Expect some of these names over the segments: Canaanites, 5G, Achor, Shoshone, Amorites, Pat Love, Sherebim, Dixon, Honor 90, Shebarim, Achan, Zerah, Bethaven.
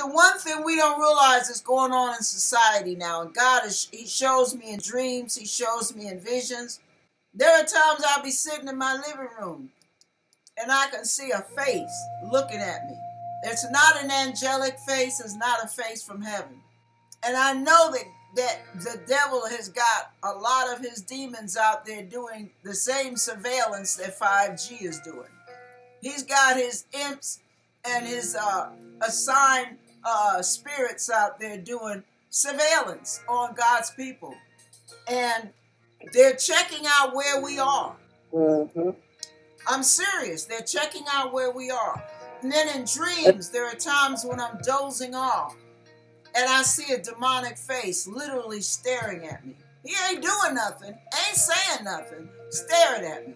the one thing we don't realize is going on in society now. And God, he shows me in dreams. He shows me in visions. There are times I'll be sitting in my living room and I can see a face looking at me. It's not an angelic face. It's not a face from heaven. And I know that the devil has got a lot of his demons out there doing the same surveillance that 5G is doing. He's got his imps and his assigned spirits out there doing surveillance on God's people. And they're checking out where we are. Mm-hmm. I'm serious. They're checking out where we are. And then in dreams, there are times when I'm dozing off and I see a demonic face literally staring at me. He ain't doing nothing, ain't saying nothing, staring at me.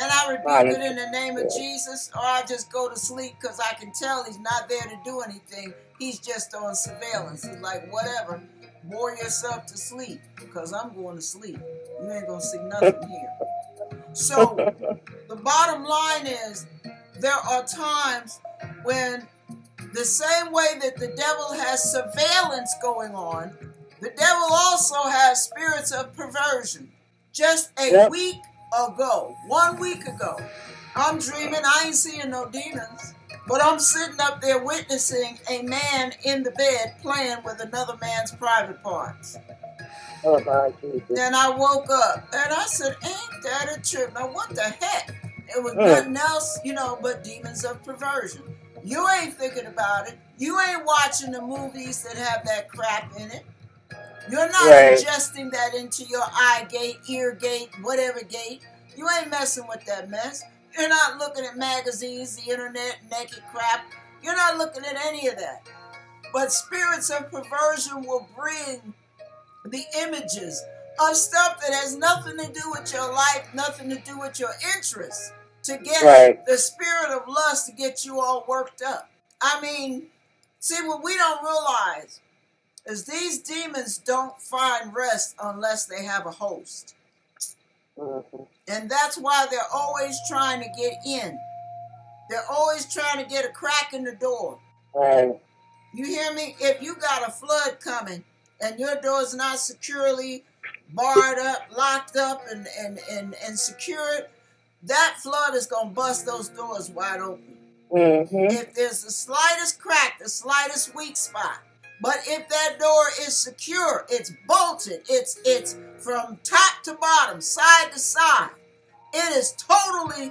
And I rebuke it in the name of Jesus, or I just go to sleep because I can tell he's not there to do anything. He's just on surveillance. He's like, whatever, bore yourself to sleep because I'm going to sleep. You ain't going to see nothing here. So the bottom line is there are times when the same way that the devil has surveillance going on, the devil also has spirits of perversion. Just a week ago, 1 week ago, I'm dreaming. I ain't seeing no demons, but I'm sitting up there witnessing a man in the bed playing with another man's private parts. Oh, my Jesus. And I woke up and I said, ain't that a trip? Now, what the heck? It was nothing else, you know, but demons of perversion. You ain't thinking about it. You ain't watching the movies that have that crap in it. You're not ingesting that into your eye gate, ear gate, whatever gate. You ain't messing with that mess. You're not looking at magazines, the internet, naked crap. You're not looking at any of that. But spirits of perversion will bring the images of stuff that has nothing to do with your life, nothing to do with your interests, to get the spirit of lust to get you all worked up. I mean, see, what we don't realize is these demons don't find rest unless they have a host. Mm-hmm. And that's why they're always trying to get in. They're always trying to get a crack in the door. Right. You hear me? If you got a flood coming and your door's not securely barred up, locked up, and secured, that flood is going to bust those doors wide open. Mm-hmm. If there's the slightest crack, the slightest weak spot. But if that door is secure, it's bolted, it's from top to bottom, side to side, it is totally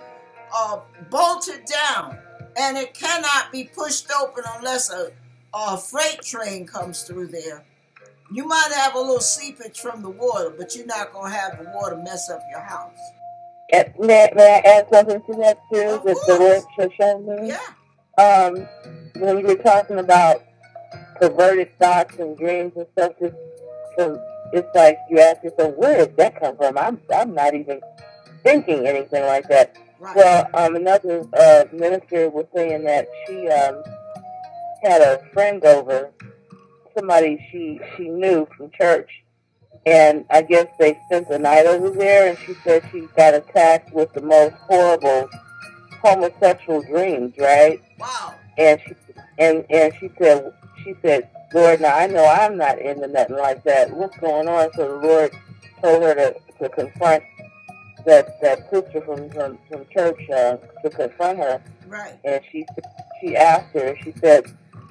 bolted down, and it cannot be pushed open unless a freight train comes through there. You might have a little seepage from the water, but you're not going to have the water mess up your house. May I add something to that, too? Of course. The word Shoshone? Yeah. When you were talking about perverted thoughts and dreams and stuff, it's like you ask yourself, where did that come from? I'm not even thinking anything like that. Right. Well, another minister was saying that she had a friend over, somebody she knew from church, and I guess they spent the night over there, and she said she got attacked with the most horrible homosexual dreams, right? Wow. And she said, Lord, now I know I'm not into nothing like that. What's going on? So the Lord told her to confront that sister from church, to confront her. Right. And she asked her, she said,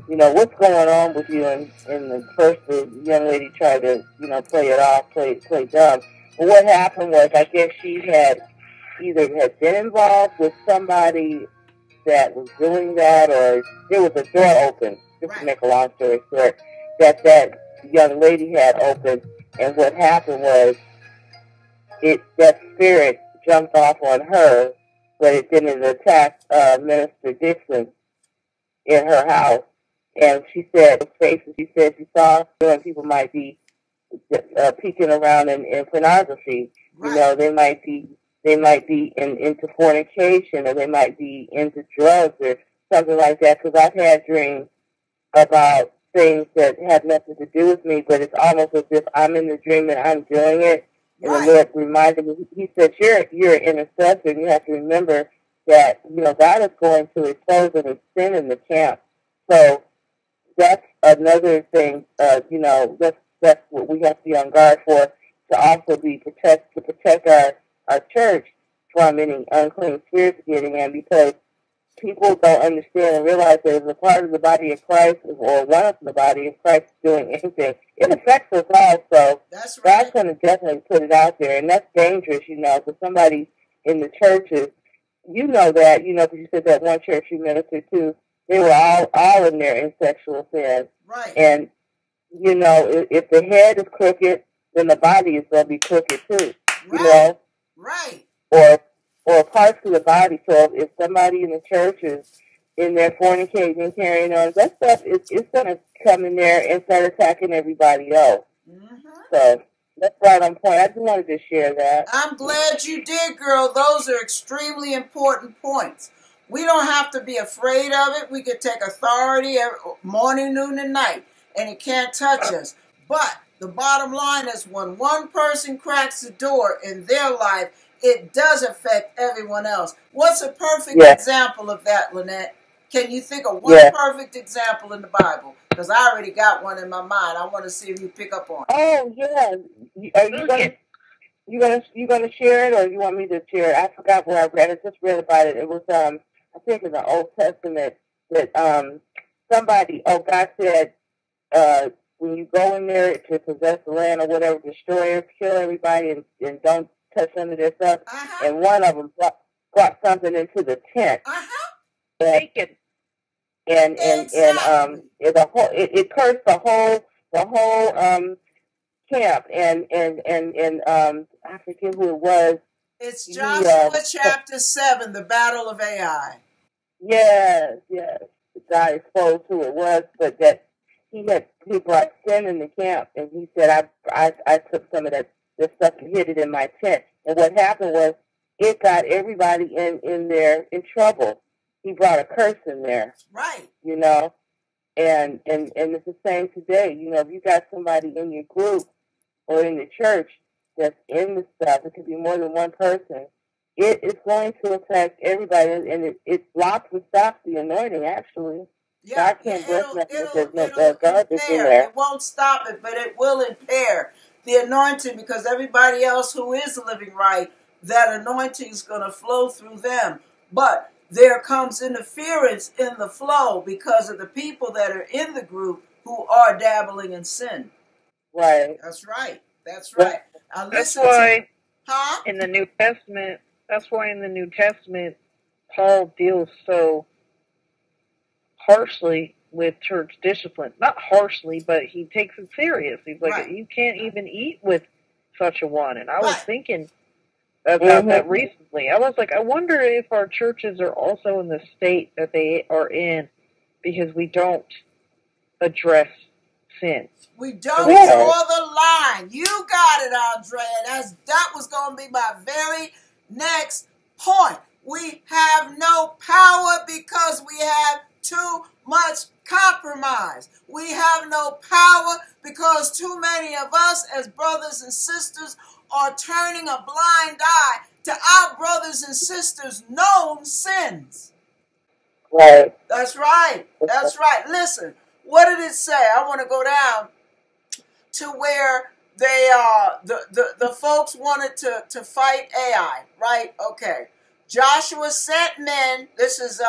you know, what's going on with you? And the first young lady tried to, you know, play it off, play dumb. But what happened was, I guess she had been involved with somebody that was doing that, or there was a door open, just to make a long story short, that young lady had opened. And what happened was, that spirit jumped off on her, but it didn't attack Minister Dixon in her house. And she said, she saw young people might be peeking around in pornography. Right. You know, they might be into fornication, or they might be into drugs or something like that. Because I've had dreams about things that have nothing to do with me, but it's almost as if I'm in the dream and I'm doing it. And the Lord reminded me. He said, "You're an intercessor. And you have to remember that, you know, God is going to expose any sin in the camp." So that's another thing, you know, that's what we have to be on guard for, to also be protect our church from any unclean spirits getting in, because people don't understand and realize that if a part of the body of Christ or one of the body of Christ is doing anything, it affects us all. So that's right. God's going to definitely put it out there, and that's dangerous, you know, for somebody in the churches. You know that, you know, because you said that one church you ministered to, they were all in there in sexual sin. Right. And, you know, if the head is crooked, then the body is going to be crooked too. Right. You know? Right. Or parts of the body. So if somebody in the church is in there fornicating and carrying on, that stuff is going to come in there and start attacking everybody else. Mm-hmm. So that's right on point. I just wanted to share that. I'm glad you did, girl. Those are extremely important points. We don't have to be afraid of it. We could take authority morning, noon, and night, and it can't touch us. But the bottom line is when one person cracks the door in their life, it does affect everyone else. What's a perfect example of that, Lynette? Can you think of one perfect example in the Bible? Because I already got one in my mind. I want to see if you pick up on it. Oh, yeah. Are you going to share it, or you want me to share it? I forgot where I read it. I just read about it. It was, I think, in the Old Testament that somebody, God said, when you go in there to possess the land or whatever, destroy it, kill everybody, and don't touch none of their stuff. Uh-huh. And one of them brought something into the tent. Uh-huh. And it cursed the whole camp, and I forget who it was. It's Joshua chapter 7, the Battle of Ai. Yes. God exposed who it was, but that he brought sin in the camp, and he said, I took some of this stuff and hid it in my tent. And what happened was it got everybody in there in trouble. He brought a curse in there. Right. You know? And it's the same today. You know, if you got somebody in your group or in the church that's in the stuff, it could be more than one person, it is going to affect everybody, and it blocks and stops the anointing, actually. Yeah, God can't bless nothing if there's no garbage in there. It won't stop it, but it will impair the anointing, because everybody else who is living right, that anointing is going to flow through them. But there comes interference in the flow because of the people that are in the group who are dabbling in sin. Right. That's right. That's right. That's why in the New Testament, Paul deals so harshly with church discipline. Not harshly, but he takes it serious. He's like, right. You can't even eat with such a one. And I was thinking about that recently. I was like, I wonder if our churches are also in the state that they are in because we don't address sin. We don't draw the line. You got it, Andrea. That was going to be my very next point. We have no power because we have too much compromise. We have no power because too many of us as brothers and sisters are turning a blind eye to our brothers and sisters' known sins. Right. That's right. That's right. Listen, what did it say? I want to go down to where they the folks wanted to fight Ai, right? Okay. Joshua sent men. This is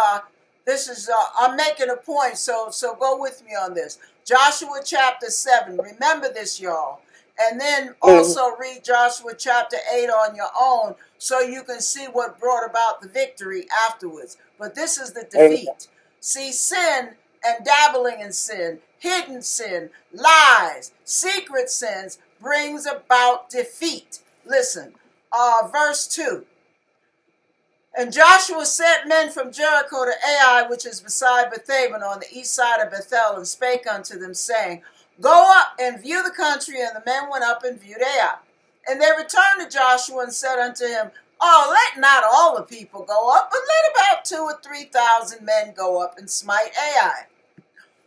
I'm making a point, so go with me on this. Joshua chapter 7. Remember this, y'all. And then also read Joshua chapter 8 on your own so you can see what brought about the victory afterwards. But this is the defeat. See, sin and dabbling in sin, hidden sin, lies, secret sins brings about defeat. Listen, verse 2. And Joshua sent men from Jericho to Ai, which is beside Bethaven on the east side of Bethel, and spake unto them, saying, Go up and view the country. And the men went up and viewed Ai. And they returned to Joshua and said unto him, Oh, let not all the people go up, but let about 2,000 or 3,000 men go up and smite Ai.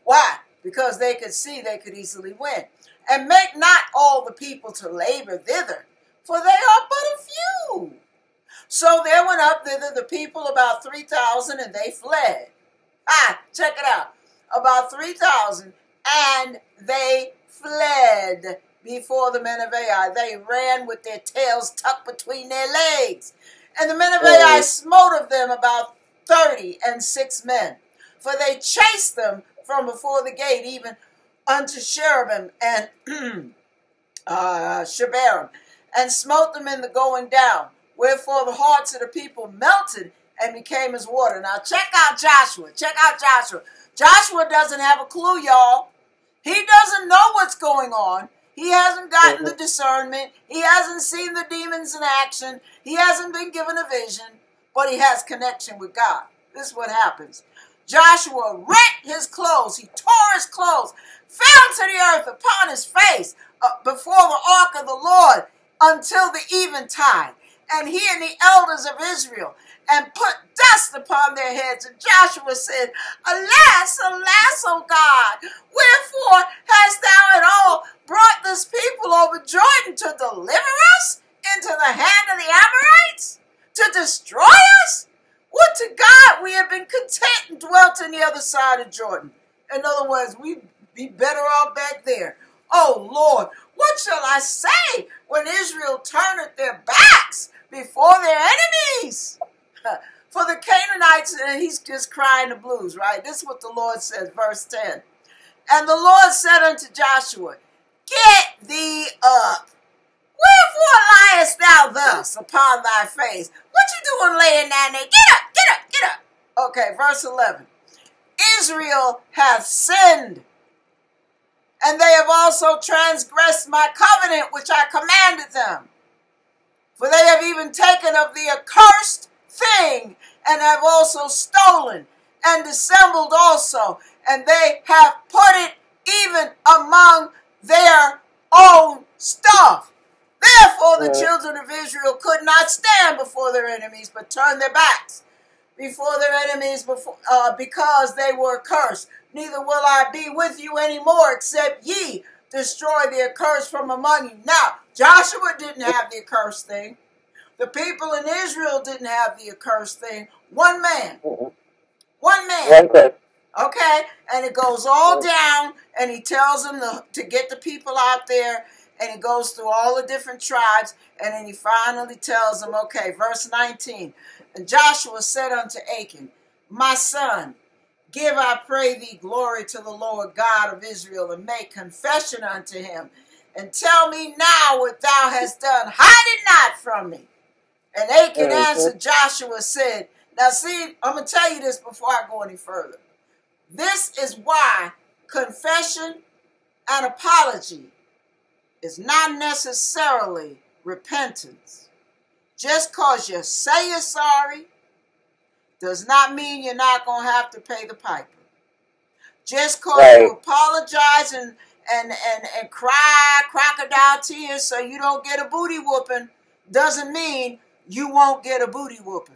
Why? Because they could see they could easily win. And make not all the people to labor thither, for they are but a few. So there went up thither the people about 3,000, and they fled. Check it out. About 3,000. and they fled before the men of Ai. They ran with their tails tucked between their legs. And the men of Ai smote of them about 36 men, for they chased them from before the gate, even unto Sherebim and Shebarim, and smote them in the going down. Wherefore the hearts of the people melted and became as water. Now check out Joshua. Check out Joshua. Joshua doesn't have a clue, y'all. He doesn't know what's going on. He hasn't gotten the discernment. He hasn't seen the demons in action. He hasn't been given a vision, but he has connection with God. This is what happens. Joshua rent his clothes. He tore his clothes, fell to the earth upon his face before the ark of the Lord until the eventide. And he and the elders of Israel, and put dust upon their heads. And Joshua said, Alas, alas, O God, wherefore hast thou at all brought this people over Jordan to deliver us into the hand of the Amorites, to destroy us? Would to God we had been content and dwelt on the other side of Jordan. In other words, we'd be better off back there. Oh, Lord, what shall I say when Israel turneth their backs before their enemies? For the Canaanites, and he's just crying the blues, right? This is what the Lord says, verse 10. And the Lord said unto Joshua, Get thee up. Wherefore liest thou thus upon thy face? What you doing laying down there? Get up, get up, get up. Okay, verse 11. Israel hath sinned, and they have also transgressed my covenant which I commanded them. For they have even taken of the accursed thing, and have also stolen, and dissembled also, and they have put it even among their own stuff. Therefore the children of Israel could not stand before their enemies, but turned their backs before their enemies because they were accursed. Neither will I be with you anymore, except ye destroy the accursed from among you. Now, Joshua didn't have the accursed thing. The people in Israel didn't have the accursed thing. One man. One man. Okay? And it goes all down, and he tells them to get the people out there, and he goes through all the different tribes, and then he finally tells them, okay, verse 19. And Joshua said unto Achan, My son, give, I pray thee, glory to the Lord God of Israel, and make confession unto him, and tell me now what thou hast done. Hide it not from me. And Achan answered Joshua, said, Now see, I'm going to tell you this before I go any further. This is why confession and apology is not necessarily repentance. Just because you say you're sorry does not mean you're not going to have to pay the piper. Just because you apologize and cry crocodile tears so you don't get a booty whooping doesn't mean you won't get a booty whooping.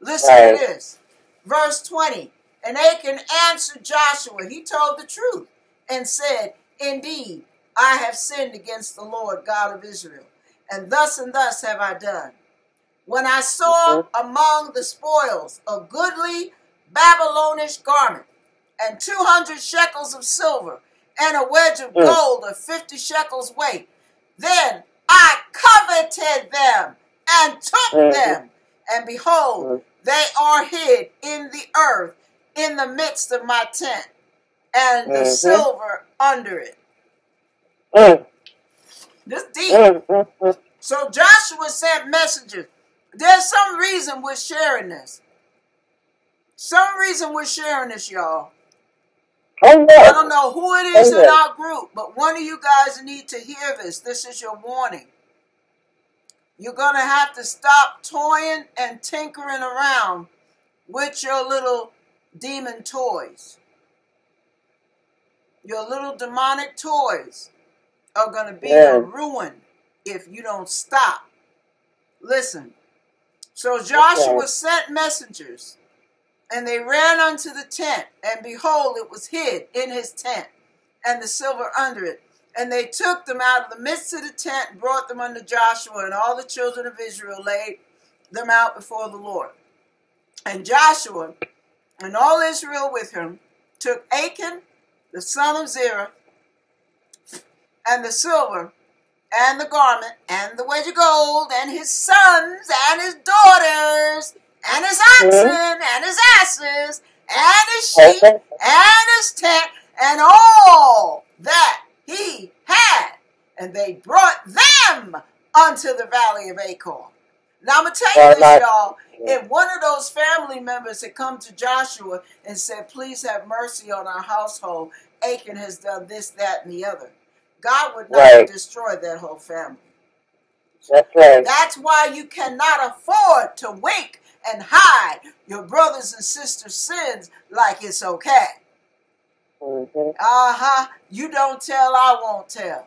Listen to this. Verse 20. And Achan answered Joshua. He told the truth and said, Indeed, I have sinned against the Lord God of Israel, and thus have I done. When I saw among the spoils a goodly Babylonish garment, and 200 shekels of silver, and a wedge of gold of 50 shekels weight, then I coveted them, and took them, and behold, they are hid in the earth, in the midst of my tent, and the silver under it. This deep. So Joshua sent messengers. There's some reason we're sharing this. Some reason we're sharing this, y'all. I don't know who it is in our group, but one of you guys need to hear this. This is your warning. You're going to have to stop toying and tinkering around with your little demon toys. Your little demonic toys are going to be a ruin if you don't stop. Listen. So Joshua sent messengers, and they ran unto the tent, and behold, it was hid in his tent, and the silver under it. And they took them out of the midst of the tent, and brought them unto Joshua, and all the children of Israel laid them out before the Lord. And Joshua and all Israel with him took Achan the son of Zerah, and the silver, and the garment, and the wedge of gold, and his sons, and his daughters, and his oxen, and his asses, and his sheep, and his tent, and all that he had. And they brought them unto the valley of Achor. Now I'm going to tell you this, y'all. If one of those family members had come to Joshua and said, please have mercy on our household, Achan has done this, that, and the other, God would not have destroyed that whole family. That's right. That's why you cannot afford to wink and hide your brothers and sisters' sins like it's okay. You don't tell, I won't tell.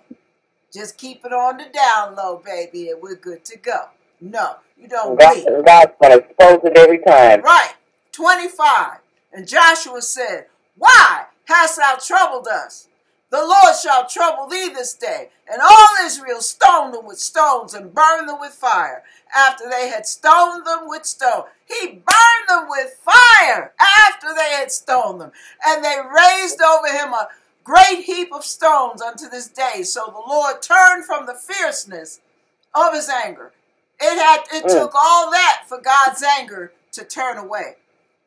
Just keep it on the down low, baby, and we're good to go. No, you don't wait. God's going to expose it every time. Right. 25. And Joshua said, why hast thou troubled us? The Lord shall trouble thee this day. And all Israel stoned them with stones and burned them with fire. After they had stoned them with stone. He burned them with fire after they had stoned them. And they raised over him a great heap of stones unto this day. So the Lord turned from the fierceness of his anger. It took all that for God's anger to turn away.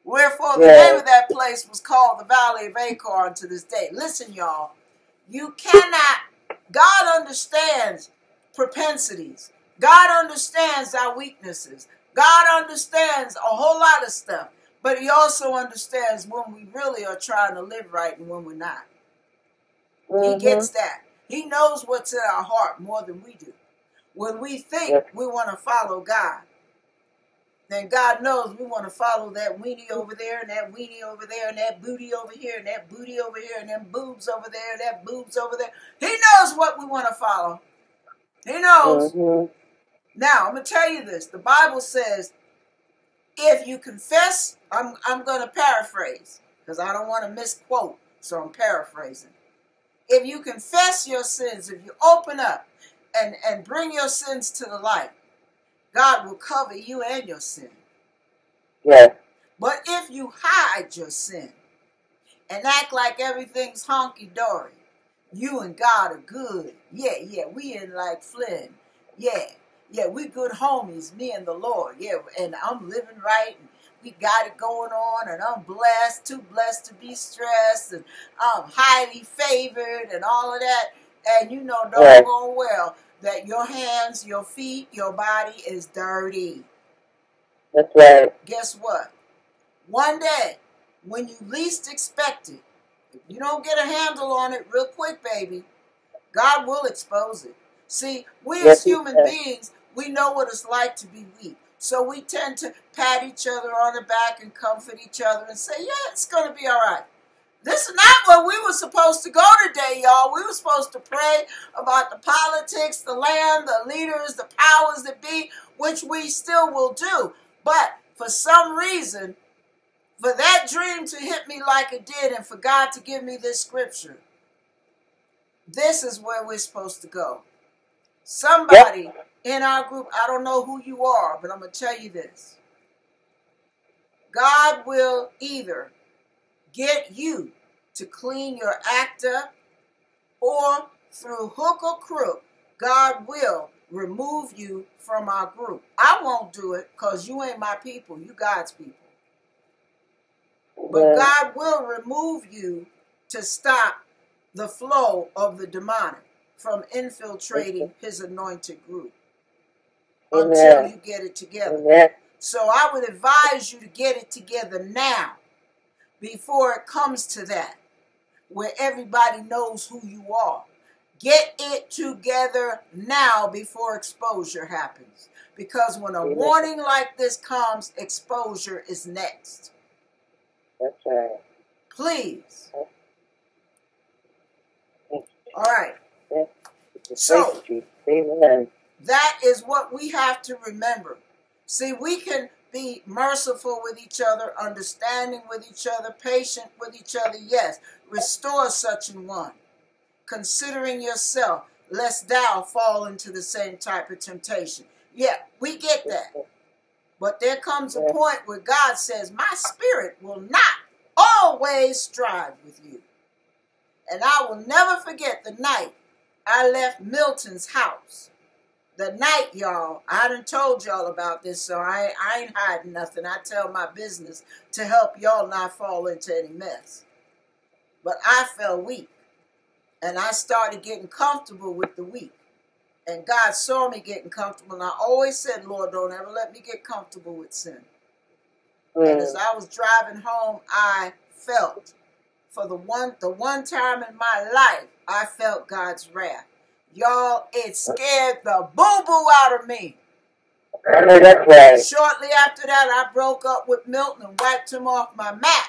Wherefore the name of that place was called the Valley of Achor unto this day. Listen, y'all. You cannot. God understands propensities. God understands our weaknesses. God understands a whole lot of stuff. But he also understands when we really are trying to live right and when we're not. He gets that. He knows what's in our heart more than we do. When we think we want to follow God, then God knows we want to follow that weenie over there and that weenie over there and that booty over here and that booty over here and them boobs over there and that boobs over there. He knows what we want to follow. He knows. Now, I'm going to tell you this. The Bible says, if you confess, I'm going to paraphrase because I don't want to misquote, so I'm paraphrasing. If you confess your sins, if you open up, and bring your sins to the light, God will cover you and your sin. Yeah. But if you hide your sin and act like everything's honky-dory, you and God are good. Yeah, yeah, we in like Flynn. Yeah, yeah, we good homies, me and the Lord. Yeah, and I'm living right, and we got it going on, and I'm blessed, too blessed to be stressed, and I'm highly favored, and all of that. And you know doggone well that your hands, your feet, your body is dirty. That's right. Guess what? One day, when you least expect it, if you don't get a handle on it real quick, baby, God will expose it. See, we as human beings, we know what it's like to be weak. So we tend to pat each other on the back and comfort each other and say, yeah, it's going to be all right. This is not where we were supposed to go today, y'all. We were supposed to pray about the politics, the land, the leaders, the powers that be, which we still will do. But for some reason, for that dream to hit me like it did and for God to give me this scripture, this is where we're supposed to go. Somebody in our group, I don't know who you are, but I'm going to tell you this. God will either get you to clean your act up, or through hook or crook, God will remove you from our group. I won't do it because you ain't my people. You God's people. But God will remove you to stop the flow of the demonic from infiltrating his anointed group until you get it together. So I would advise you to get it together now, before it comes to that, where everybody knows who you are. Get it together now before exposure happens. Because when a warning like this comes, exposure is next. That's right. Please. All right. So, that is what we have to remember. See, we can be merciful with each other, understanding with each other, patient with each other. Yes, restore such an one, considering yourself, lest thou fall into the same type of temptation. Yeah, we get that. But there comes a point where God says, my spirit will not always strive with you. And I will never forget the night I left Milton's house. The night, y'all, I done told y'all about this, so I ain't hiding nothing. I tell my business to help y'all not fall into any mess. But I fell weak, and I started getting comfortable with the weak. And God saw me getting comfortable, and I always said, Lord, don't ever let me get comfortable with sin. Mm. And as I was driving home, I felt, for the one time in my life, I felt God's wrath. Y'all, it scared the boo-boo out of me. I know that's right. Shortly after that, I broke up with Milton and wiped him off my map.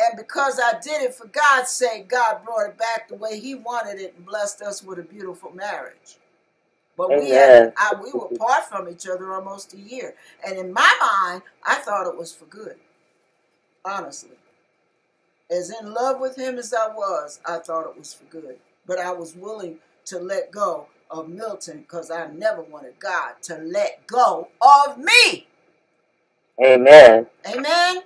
And because I did it for God's sake, God brought it back the way he wanted it and blessed us with a beautiful marriage. But we had, we were apart from each other almost a year. And in my mind, I thought it was for good. Honestly. As in love with him as I was, I thought it was for good. But I was willing to let go of Milton because I never wanted God to let go of me. Amen. Amen?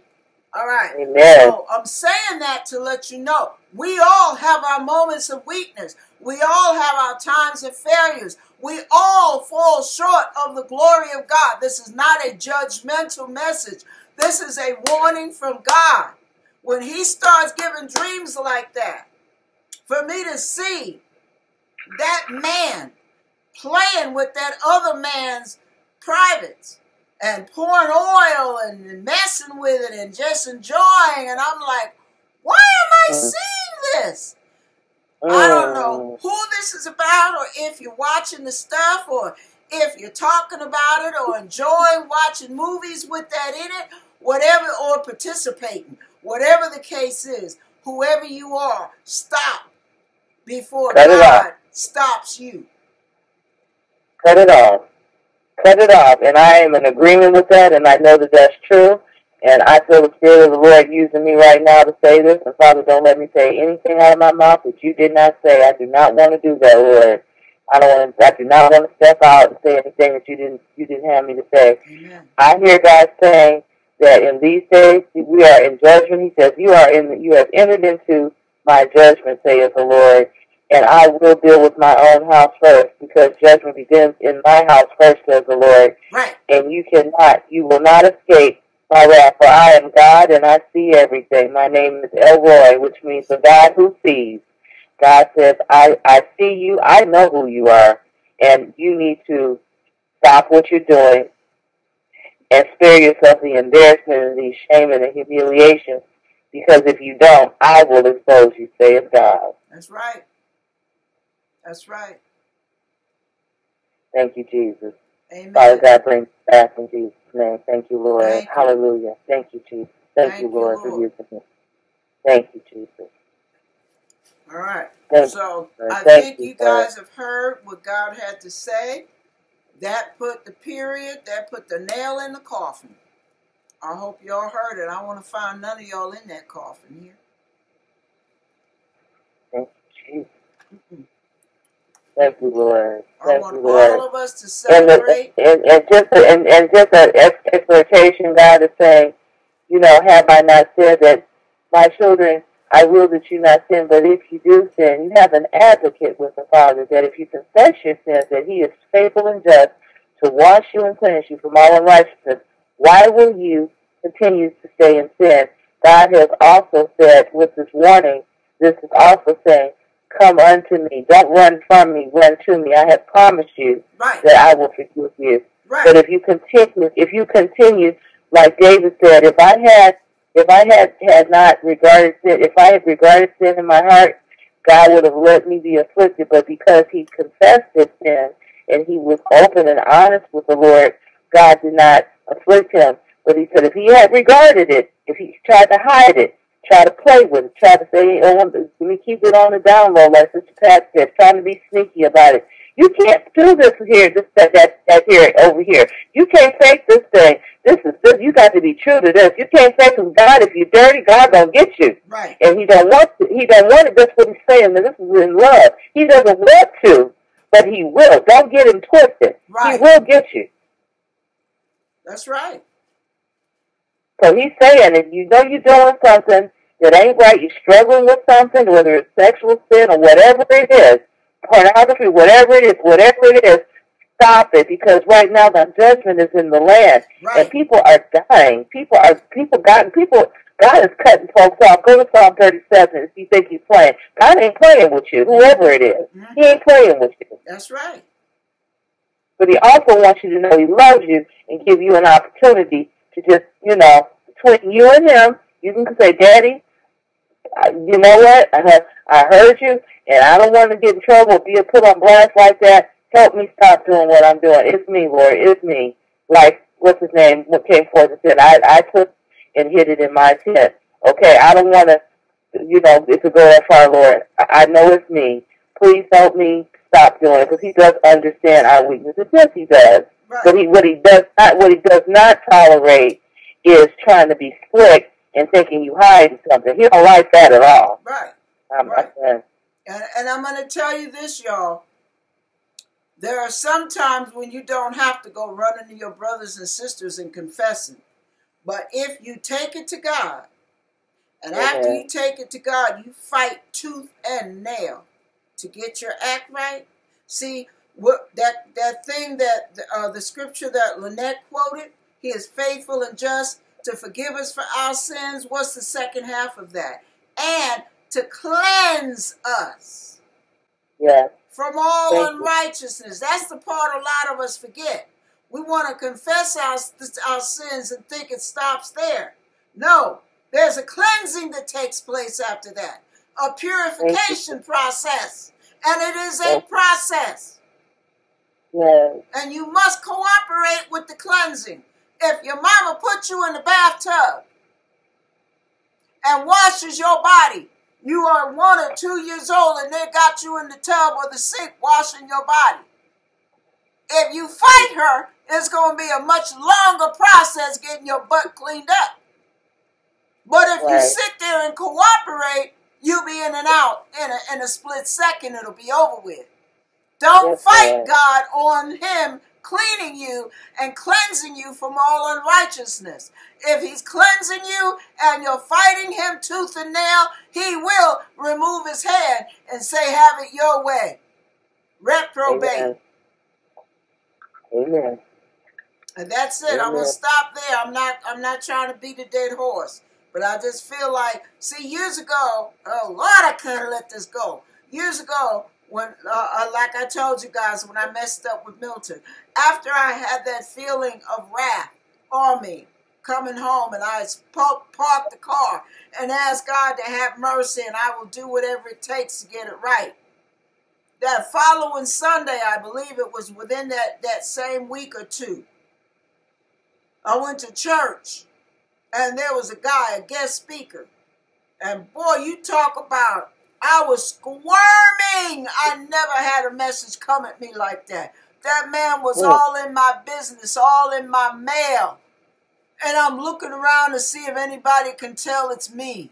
All right. Amen. So I'm saying that to let you know we all have our moments of weakness. We all have our times of failures. We all fall short of the glory of God. This is not a judgmental message. This is a warning from God. When he starts giving dreams like that, for me to see that man playing with that other man's privates and pouring oil and messing with it and just enjoying, and I'm like, why am I seeing this? I don't know who this is about, or if you're watching the stuff, or if you're talking about it, or enjoying watching movies with that in it, whatever, or participating, whatever the case is. Whoever you are, stop before God stops you. Cut it off. Cut it off. And I am in agreement with that, and I know that that's true. And I feel the Spirit of the Lord using me right now to say this. And Father, don't let me say anything out of my mouth that you did not say. I do not want to do that, Lord. I do not want to step out and say anything that you didn't have me to say. Amen. I hear God saying that in these days we are in judgment. He says, you have entered into my judgment, saith the Lord, and I will deal with my own house first, because judgment begins in my house first, says the Lord. Right. And you will not escape my wrath, for I am God and I see everything. My name is Elroy, which means the God who sees. God says, I see you, I know who you are, and you need to stop what you're doing and spare yourself the embarrassment and the shame and the humiliation, because if you don't, I will expose you, saith God. That's right. That's right. Thank you, Jesus. Amen. Father God, bring us back in Jesus' name. Thank you, Lord. Thank you. Hallelujah. Thank you, Jesus. Thank you, Lord, for using me. Thank you, Jesus. All right. So I think you guys have heard what God had to say. That put the period, that put the nail in the coffin. I hope y'all heard it. I want to find none of y'all in that coffin here. Thank you, Jesus. Thank you, Lord. Thank I want you, Lord. All of us to celebrate. And just an exhortation, God is saying, you know, have I not said that my children, I will that you not sin, but if you do sin, you have an advocate with the Father, that if you confess your sins, that he is faithful and just to wash you and cleanse you from all unrighteousness. Why will you continue to stay in sin? God has also said, with this warning, this is also saying, come unto me. Don't run from me. Run to me. I have promised you that I will forgive you. Right. But if you continue, like David said, if I had regarded sin in my heart, God would have let me be afflicted. But because he confessed his sin and he was open and honest with the Lord, God did not afflict him. But he said if he had regarded it, if he tried to hide it, try to play with it, try to say, oh, let me keep it on the down low, like Sister Pat said, trying to be sneaky about it. You can't do this here, that here, over here. You can't fake this thing. You got to be true to this. You can't fake him. God, if you're dirty, God gonna get you. Right. And he don't want it. That's what he's saying. And this is in love. He doesn't want to, but he will. Don't get him twisted. Right. He will get you. That's right. So he's saying, if you know you're doing something that ain't right, you're struggling with something, whether it's sexual sin or whatever it is, pornography, whatever it is, stop it, because right now the judgment is in the land, right. And people are dying. God is cutting folks off. Go to Psalm 37 if you think he's playing. God ain't playing with you, whoever it is. Mm-hmm. He ain't playing with you. That's right. But he also wants you to know he loves you and give you an opportunity to just, between you and him, you can say, Daddy, you know what? I heard you, and I don't want to get in trouble, be put on blast like that. Help me stop doing what I'm doing. It's me, Lord. It's me. Like, what's his name? What came forth and said, I took and hid it in my tent. Okay, I don't want to, to go that far, Lord. I know it's me. Please help me stop doing it. Because he does understand our weaknesses. Yes, he does. Right. But what he does not tolerate is trying to be slick and thinking you hiding something. He don't like that at all. Right. And I'm going to tell you this, y'all. There are some times when you don't have to go running to your brothers and sisters and confessing. But if you take it to God, and after you take it to God, you fight tooth and nail to get your act right. See, that thing that the scripture that Lynette quoted, he is faithful and just to forgive us for our sins. What's the second half of that? And to cleanse us. Yeah. From all unrighteousness. That's the part a lot of us forget. We want to confess our sins and think it stops there. No, there's a cleansing that takes place after that. A purification process. And it is a process. Yes. And you must cooperate with the cleansing. If your mama put you in the bathtub and washes your body, you are 1 or 2 years old and they got you in the tub or the sink washing your body. If you fight her, it's going to be a much longer process getting your butt cleaned up. But if you sit there and cooperate, you'll be in and out. In a split second, it'll be over with. Don't fight God on him cleaning you and cleansing you from all unrighteousness. If he's cleansing you and you're fighting him tooth and nail, he will remove his hand and say, have it your way. Reprobate. Amen. And that's it. Amen. I'm gonna stop there. I'm not trying to beat a dead horse, but I just feel like, years ago, I couldn't let this go. Years ago, when, like I told you guys, when I messed up with Milton, after I had that feeling of wrath on me coming home, and I parked the car and asked God to have mercy, and I will do whatever it takes to get it right. That following Sunday, I believe it was within that same week or two, I went to church, and there was a guy, a guest speaker, and boy, you talk about, I was squirming. I never had a message come at me like that. That man was all in my business, all in my mail. And I'm looking around to see if anybody can tell it's me.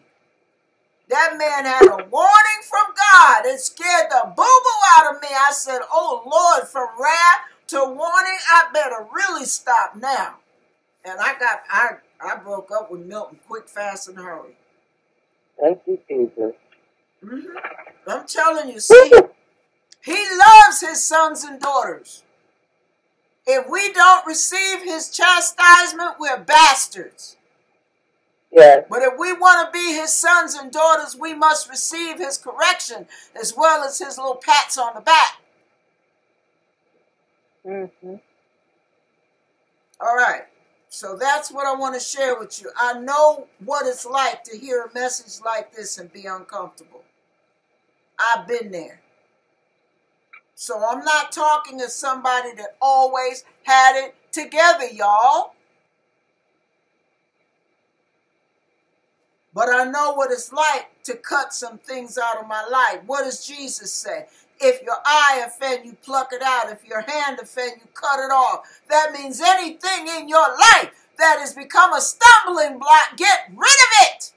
That man had a warning from God. It scared the boo-boo out of me. I said, oh, Lord, from wrath to warning, I better really stop now. And I broke up with Milton quick, fast, and hurry. Thank you, Jesus. Mm-hmm. I'm telling you, he loves his sons and daughters. If we don't receive his chastisement, we're bastards. Yes. But if we want to be his sons and daughters, we must receive his correction as well as his little pats on the back. Mm-hmm. All right. So that's what I want to share with you. I know what it's like to hear a message like this and be uncomfortable. I've been there. So I'm not talking as somebody that always had it together, y'all. But I know what it's like to cut some things out of my life. What does Jesus say? If your eye offend you, pluck it out. If your hand offend you, cut it off. That means anything in your life that has become a stumbling block, get rid of it.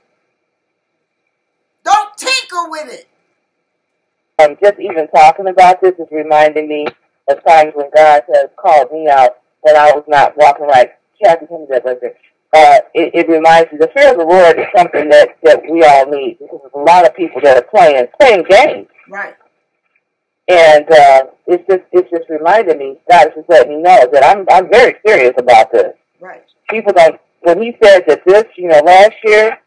Don't tinker with it. Just even talking about this is reminding me of times when God has called me out that I was not walking right. Kathy, come to that right there. it reminds me, the fear of the Lord is something that we all need, because there's a lot of people that are playing games. Right. And it's just reminded me, God is just letting me know that I'm very serious about this. Right. People don't, when he says that this, you know, last year,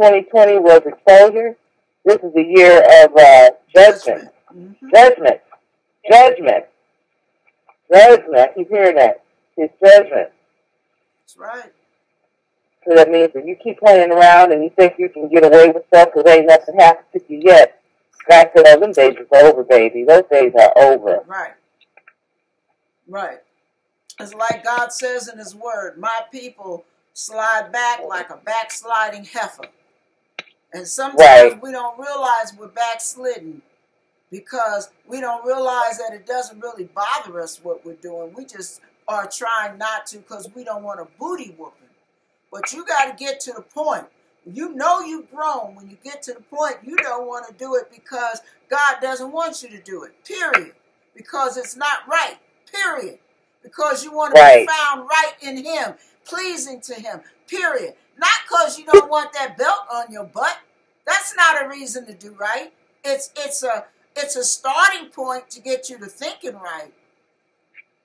2020 was exposure, this is the year of judgment. Mm-hmm. Judgment. Keep hearing that. It's judgment. That's right. So that means if you keep playing around and you think you can get away with stuff because ain't nothing happened to you yet, God said, oh, them days are over, baby. Those days are over. Right. Right. It's like God says in his word, my people slide back like a backsliding heifer. And sometimes we don't realize we're backslidden, because we don't realize that it doesn't really bother us what we're doing. We just are trying not to because we don't want a booty whooping. But you got to get to the point. You know you've grown when you get to the point you don't want to do it because God doesn't want you to do it, period. Because it's not right, period. Because you want to be found right in him, pleasing to him, period. Not because you don't want that belt on your butt. That's not a reason to do right. It's a starting point to get you to thinking right.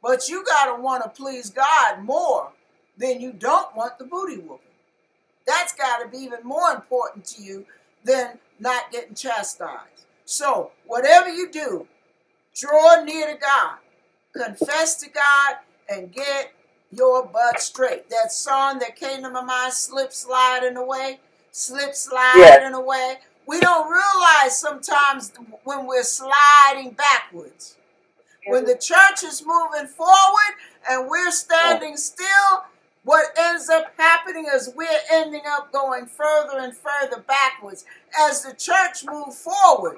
But you got to want to please God more than you don't want the booty whooping. That's got to be even more important to you than not getting chastised. So whatever you do, draw near to God, confess to God, and get your butt straight. That song that came to my mind, slip, sliding away. We don't realize sometimes when we're sliding backwards. When the church is moving forward and we're standing still, what ends up happening is we're ending up going further and further backwards. As the church moves forward,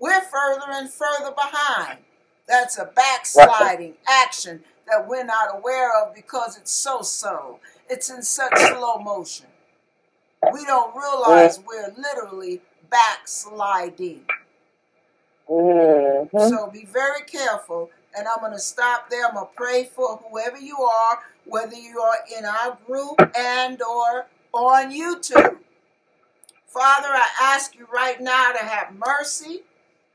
we're further and further behind. That's a backsliding action that we're not aware of because it's so subtle. It's in such slow motion. We don't realize we're literally backsliding. Mm-hmm. So be very careful. And I'm going to stop there. I'm going to pray for whoever you are, whether you are in our group and or on YouTube. Father, I ask you right now to have mercy.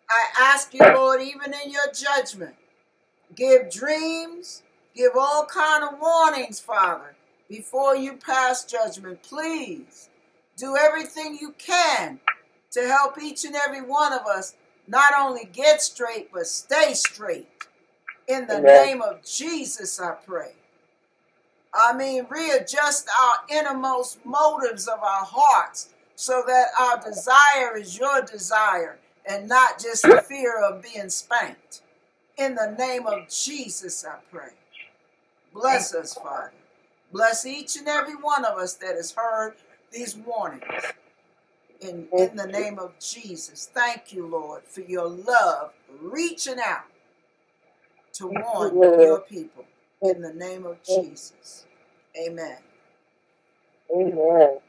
I ask you, Lord, even in your judgment, give dreams, give all kind of warnings, Father, before you pass judgment. Please do everything you can to help each and every one of us not only get straight, but stay straight. In the name of Jesus, I pray. I mean, readjust our innermost motives of our hearts so that our desire is your desire and not just the fear of being spanked. In the name of Jesus, I pray. Bless us, Father. Bless each and every one of us that has heard these warnings. In the name of Jesus, thank you, Lord, for your love reaching out to warn your people. In the name of Jesus, amen. Amen.